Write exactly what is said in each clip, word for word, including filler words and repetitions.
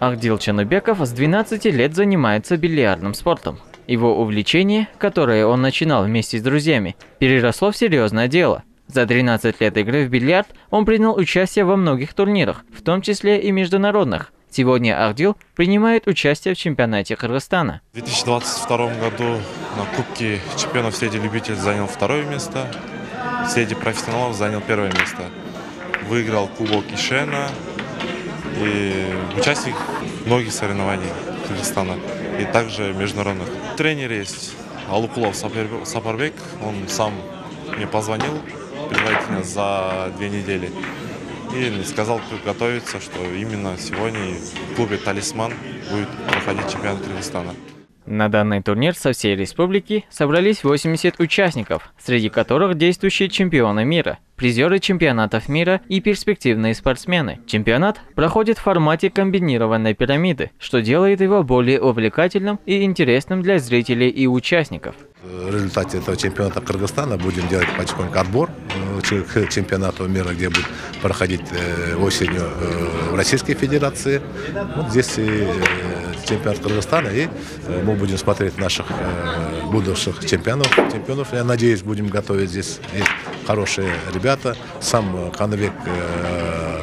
Ахдил Ченубеков с двенадцати лет занимается бильярдным спортом. Его увлечение, которое он начинал вместе с друзьями, переросло в серьезное дело. За тринадцать лет игры в бильярд он принял участие во многих турнирах, в том числе и международных. Сегодня Ахдил принимает участие в чемпионате Кыргызстана. В две тысячи двадцать втором году на Кубке чемпионов среди любителей занял второе место, среди профессионалов занял первое место. Выиграл Кубок Ишена и участник многих соревнований Кыргызстана и также международных. Тренер есть Алукулов Сапарбек, он сам мне позвонил предварительно за две недели. И сказал, как готовиться, что именно сегодня в клубе «Талисман» будет проходить чемпионат Кыргызстана. На данный турнир со всей республики собрались восемьдесят участников, среди которых действующие чемпионы мира, призеры чемпионатов мира и перспективные спортсмены. Чемпионат проходит в формате комбинированной пирамиды, что делает его более увлекательным и интересным для зрителей и участников. В результате этого чемпионата Кыргызстана будем делать потихоньку отбор к чемпионату мира, где будет проходить осенью в Российской Федерации. Вот здесь и чемпионат Кыргызстана, и мы будем смотреть наших будущих чемпионов. Чемпионов, я надеюсь, будем готовить здесь и хорошие ребята. Сам Хановек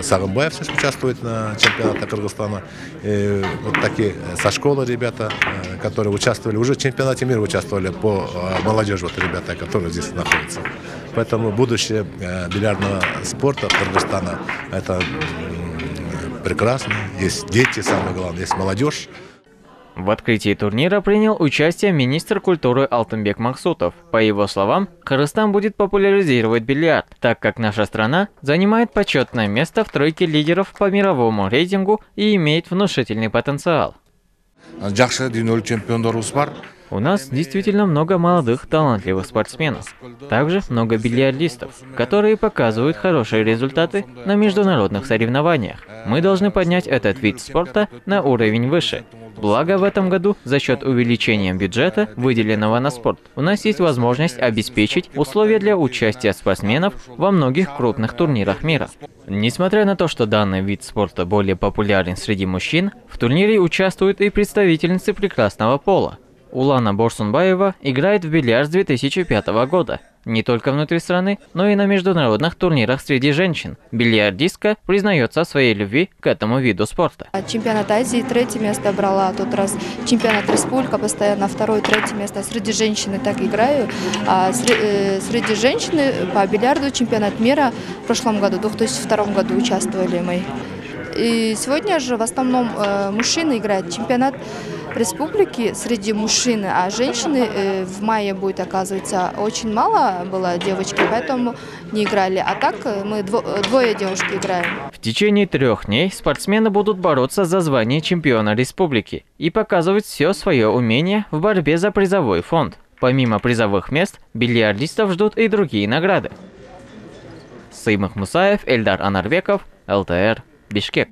Сарымбаев участвует на чемпионате Кыргызстана. И вот такие со школы ребята, которые участвовали, уже в чемпионате мира участвовали по молодежи, вот ребята, которые здесь находятся. Поэтому будущее бильярдного спорта Кыргызстана – это прекрасно. Есть дети, самое главное, есть молодежь. В открытии турнира принял участие министр культуры Алтынбек Максутов. По его словам, Кыргызстан будет популяризировать бильярд, так как наша страна занимает почетное место в тройке лидеров по мировому рейтингу и имеет внушительный потенциал. У нас действительно много молодых, талантливых спортсменов. Также много бильярдистов, которые показывают хорошие результаты на международных соревнованиях. Мы должны поднять этот вид спорта на уровень выше. Благо, в этом году за счет увеличения бюджета, выделенного на спорт, у нас есть возможность обеспечить условия для участия спортсменов во многих крупных турнирах мира. Несмотря на то, что данный вид спорта более популярен среди мужчин, в турнире участвуют и представительницы прекрасного пола. Улана Борсунбаева играет в бильярд с две тысячи пятого года. Не только внутри страны, но и на международных турнирах среди женщин. Бильярдистка признается своей любви к этому виду спорта. Чемпионат Азии третье место брала, тот раз чемпионат республика постоянно второе, третье место. Среди женщин так играю. А среди женщин по бильярду чемпионат мира в прошлом году, в две тысячи втором году участвовали мы. И сегодня же в основном мужчины играют чемпионат республики среди мужчин, а женщины э, в мае будет, оказывается, очень мало было девочки, поэтому не играли. А так мы дво двое девушек играем. В течение трех дней спортсмены будут бороться за звание чемпиона республики и показывать все свое умение в борьбе за призовой фонд. Помимо призовых мест, бильярдистов ждут и другие награды. Сымах Мусаев, Эльдар Анарвеков, Л Т Р, Бишкек.